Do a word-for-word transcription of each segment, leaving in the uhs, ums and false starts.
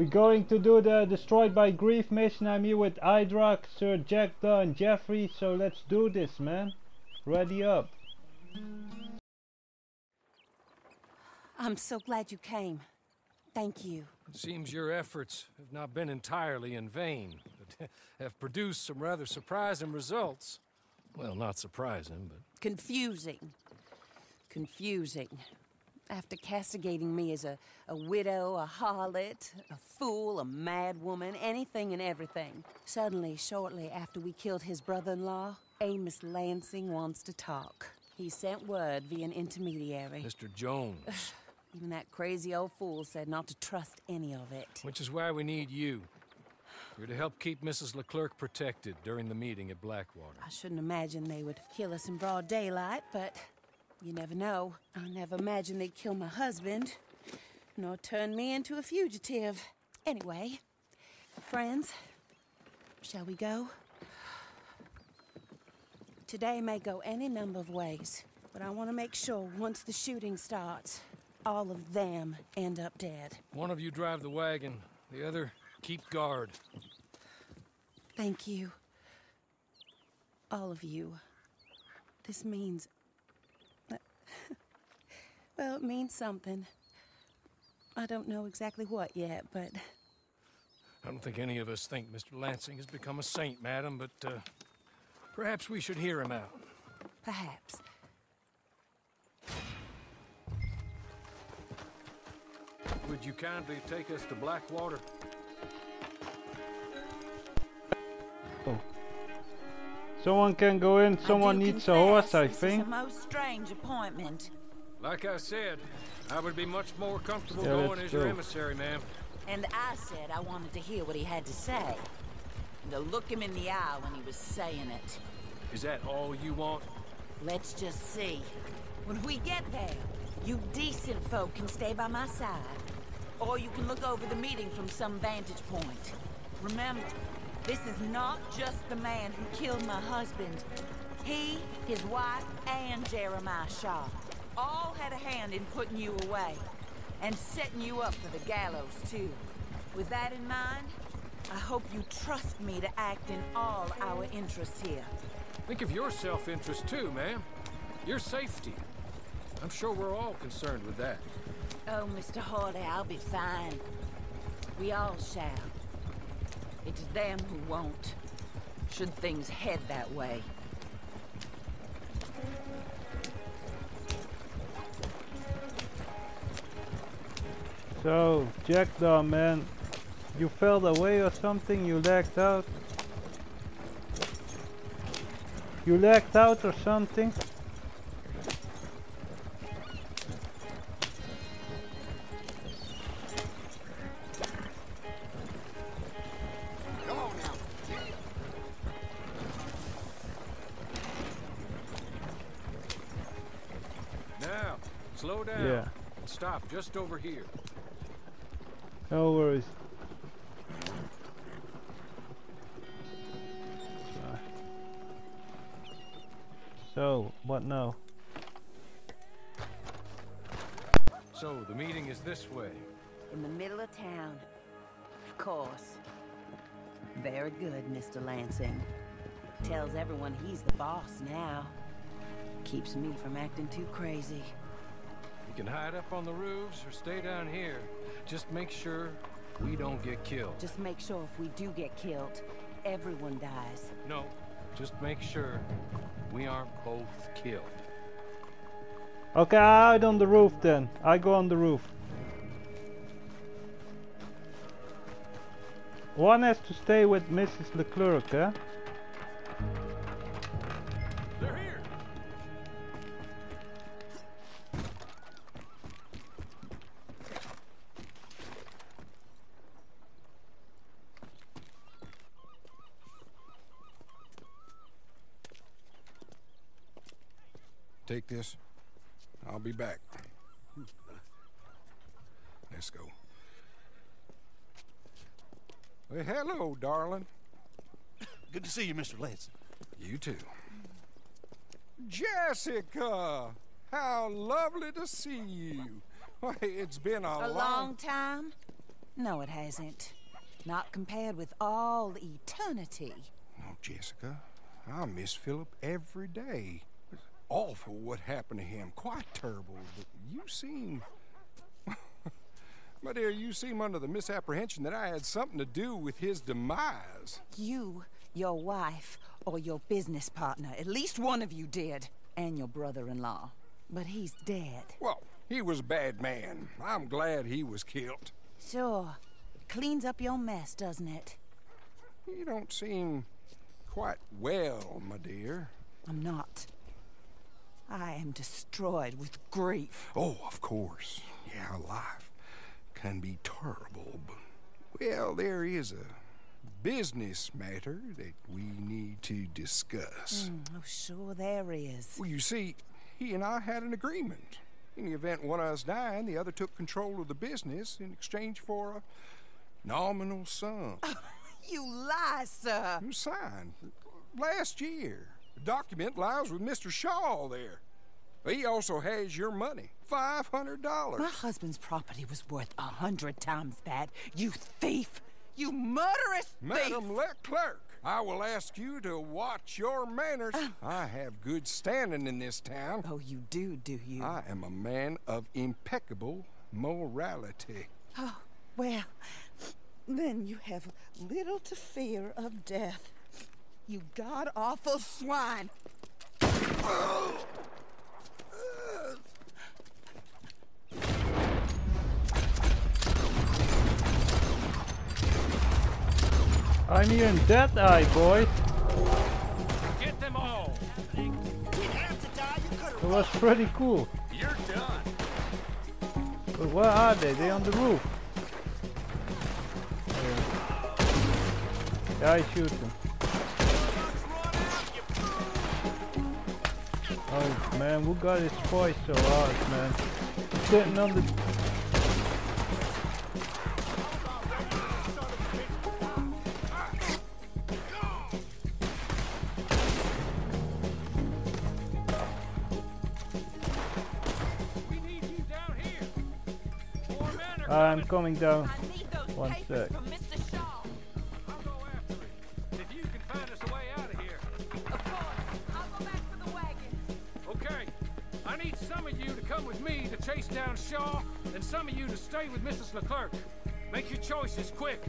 We're going to do the Destroyed by Grief mission. I'm here with Idrac, Sir Jackdaw and Jeffrey, so let's do this, man. Ready up. I'm so glad you came. Thank you. It seems your efforts have not been entirely in vain, but have produced some rather surprising results. Well, not surprising, but... Confusing. Confusing. After castigating me as a, a widow, a harlot, a fool, a mad woman, anything and everything. Suddenly, shortly after we killed his brother-in-law, Amos Lansing wants to talk. He sent word via an intermediary. Mister Jones. Even that crazy old fool said not to trust any of it. Which is why we need you. You're to help keep Missus Leclerc protected during the meeting at Blackwater. I shouldn't imagine they would kill us in broad daylight, but... you never know. I never imagined they'd kill my husband, nor turn me into a fugitive. Anyway, friends, shall we go? Today may go any number of ways, but I want to make sure once the shooting starts, all of them end up dead. One of you drive the wagon, the other keep guard. Thank you. All of you. This means... well, it means something. I don't know exactly what yet, but... I don't think any of us think Mister Lansing has become a saint, madam, but uh, perhaps we should hear him out. Perhaps. Would you kindly take us to Blackwater? Oh. Someone can go in, someone needs a horse, I think. This is a most strange appointment. Like I said, I would be much more comfortable yeah, going as your emissary, ma'am. And I said I wanted to hear what he had to say. And to look him in the eye when he was saying it. Is that all you want? Let's just see. When we get there, you decent folk can stay by my side. Or you can look over the meeting from some vantage point. Remember, this is not just the man who killed my husband. He, his wife, and Jeremiah Shaw all had a hand in putting you away and setting you up for the gallows, too. With that in mind, I hope you trust me to act in all our interests here. Think of your self-interest, too, ma'am. Your safety. I'm sure we're all concerned with that. Oh, Mister Hardy, I'll be fine. We all shall. It's them who won't, should things head that way. So, Jackdaw, man, you fell away or something? You lagged out? You lagged out or something? Now, slow down. Yeah. Stop just over here. No worries. Uh, so, what now? So, the meeting is this way. In the middle of town. Of course. Very good, Mister Lansing. Tells everyone he's the boss now. Keeps me from acting too crazy. You can hide up on the roofs or stay down here. Just make sure we don't get killed. Just make sure if we do get killed, everyone dies. No, just make sure we aren't both killed. Okay, I hide on the roof then. I go on the roof. One has to stay with Missus Leclerc, eh? Take this. I'll be back. Let's go. Well, hello, darling. Good to see you, Mister Lanson. You too. Jessica! How lovely to see you. Why, it's been a, a long... long time? No, it hasn't. Not compared with all eternity. Oh, Jessica, I miss Philip every day. It's awful what happened to him. Quite terrible. But you seem... My dear, you seem under the misapprehension that I had something to do with his demise. You, your wife, or your business partner, at least one of you did. And your brother-in-law. But he's dead. Well, he was a bad man. I'm glad he was killed. Sure. It cleans up your mess, doesn't it? You don't seem quite well, my dear. I'm not. I am destroyed with grief. Oh, of course. Yeah, life can be terrible, but... Well, there is a business matter that we need to discuss. Mm, oh, sure there is. Well, you see, he and I had an agreement. In the event one of us died, the other took control of the business in exchange for a nominal sum. You lie, sir. You signed last year. The document lies with Mister Shaw there. He also has your money, five hundred dollars. My husband's property was worth a hundred times that, you thief. You murderous thief! Madam Leclerc, I will ask you to watch your manners. Uh, I have good standing in this town. Oh, you do, do you? I am a man of impeccable morality. Oh, well, then you have little to fear of death. You god-awful swine! I'm even dead eye, boy. Get them all. You have to die, you could've it was pretty cool. You're done. But where are they? They on the roof. Yeah, yeah I shoot them. Oh man, who got his voice so hard, man? He's sitting on the I'm coming down. One sec. Okay, I need some of you to come with me to chase down Shaw, and some of you to stay with Missus Leclerc. Make your choices quick.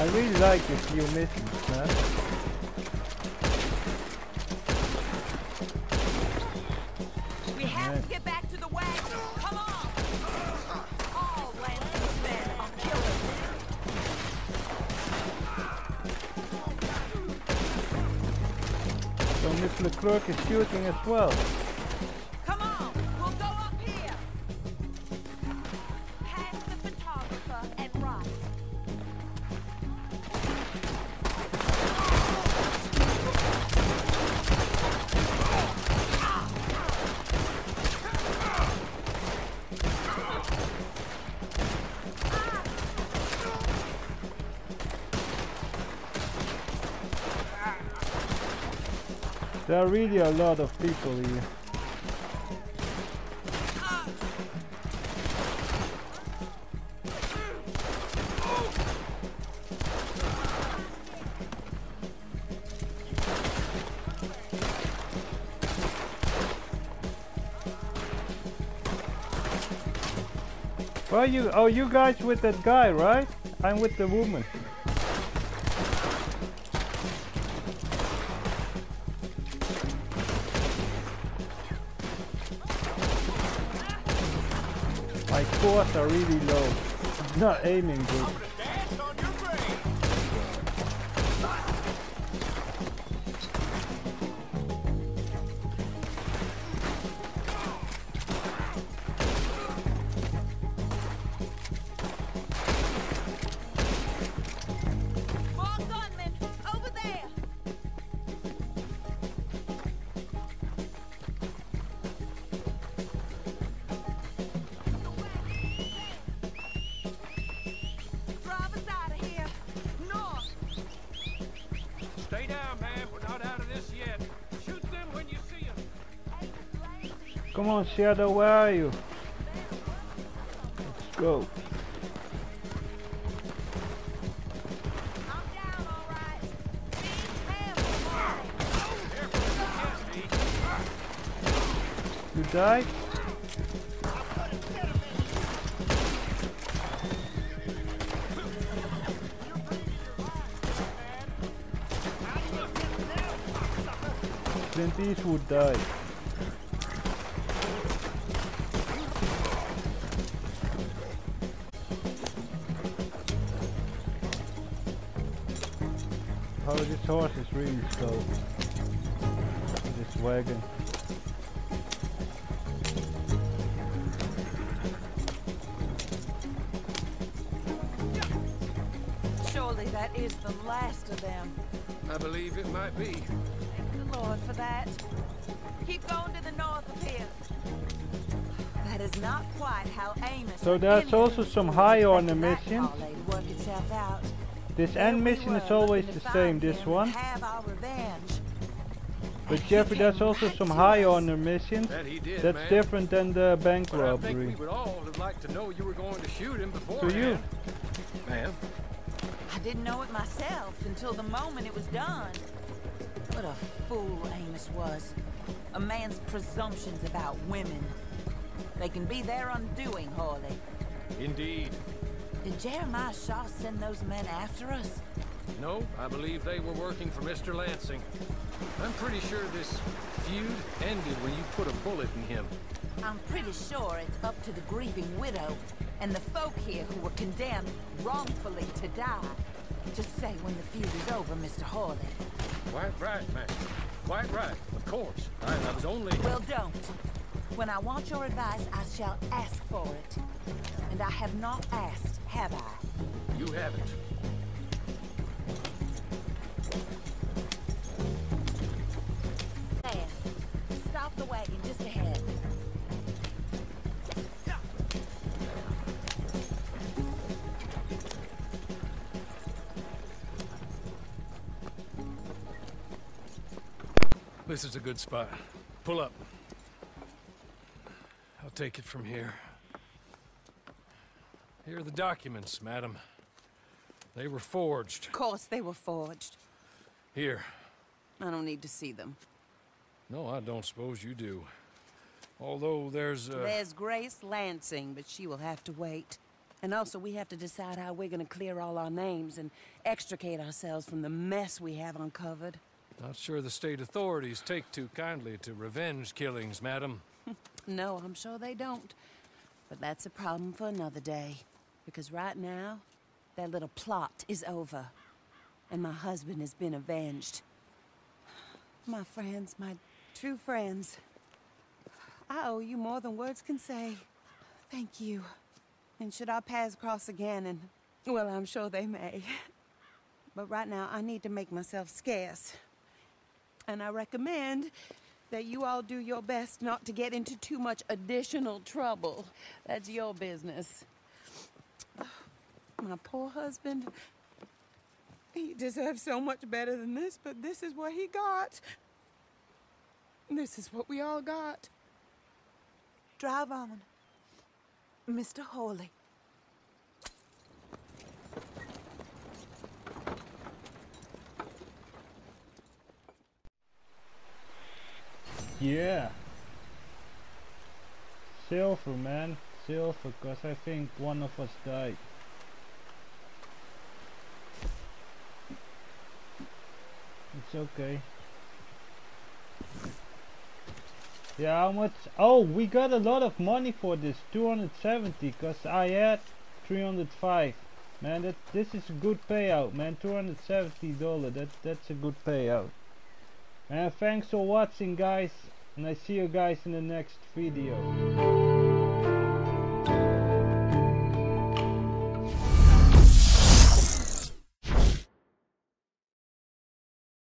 I really like the few missions, man. We have man. to get back to the wagon. Come on! All Lansing's men are killers. So Miss Leclerc is shooting as well. There are really a lot of people here. Well, you oh you guys with that guy, right? I'm with the woman. My scores are really low. I'm not aiming good. Come on, Shadow, where are you? Let's go. You died? Clint Eastwood died. Oh, this horse is really slow. This wagon. Surely that is the last of them. I believe it might be. Thank the Lord for that. Keep going to the north of here. That is not quite how Amos. So there's also some high honor missions. Work itself out. This end mission is always the same, this one. But Jeffrey, there's also some high honor missions that's different than the bank robbery. So you. Ma'am. I didn't know it myself until the moment it was done. What a fool Amos was. A man's presumptions about women. They can be their undoing, Harley. Indeed. Did Jeremiah Shaw send those men after us? No, I believe they were working for Mister Lansing. I'm pretty sure this feud ended when you put a bullet in him. I'm pretty sure it's up to the grieving widow and the folk here who were condemned wrongfully to die. Just say when the feud is over, Mister Harley. Quite right, ma'am. Quite right, of course. I, I was only... Well, don't. When I want your advice, I shall ask for it. And I have not asked, have I? You haven't. There. Stop the wagon just ahead. This is a good spot. Pull up. I'll take it from here. Here are the documents, madam. They were forged. Of course they were forged. Here. I don't need to see them. No, I don't suppose you do. Although there's, uh... There's Grace Lansing, but she will have to wait. And also, we have to decide how we're gonna clear all our names and extricate ourselves from the mess we have uncovered. Not sure the state authorities take too kindly to revenge killings, madam. No, I'm sure they don't. But that's a problem for another day. Because right now, that little plot is over, and my husband has been avenged. My friends, my true friends, I owe you more than words can say. Thank you. And should our paths cross again, and, well, I'm sure they may. But right now, I need to make myself scarce. And I recommend that you all do your best not to get into too much additional trouble. That's your business. My poor husband, he deserves so much better than this, but this is what he got. This is what we all got. Drive on, Mister Holly. Yeah. Silver, man. Silver, because I think one of us died. It's okay. Yeah, how much? Oh, we got a lot of money for this. two hundred seventy, because I had three hundred five. Man, that this is a good payout, man. two hundred seventy dollars. That, that's a good payout. And thanks for watching, guys, and I see you guys in the next video.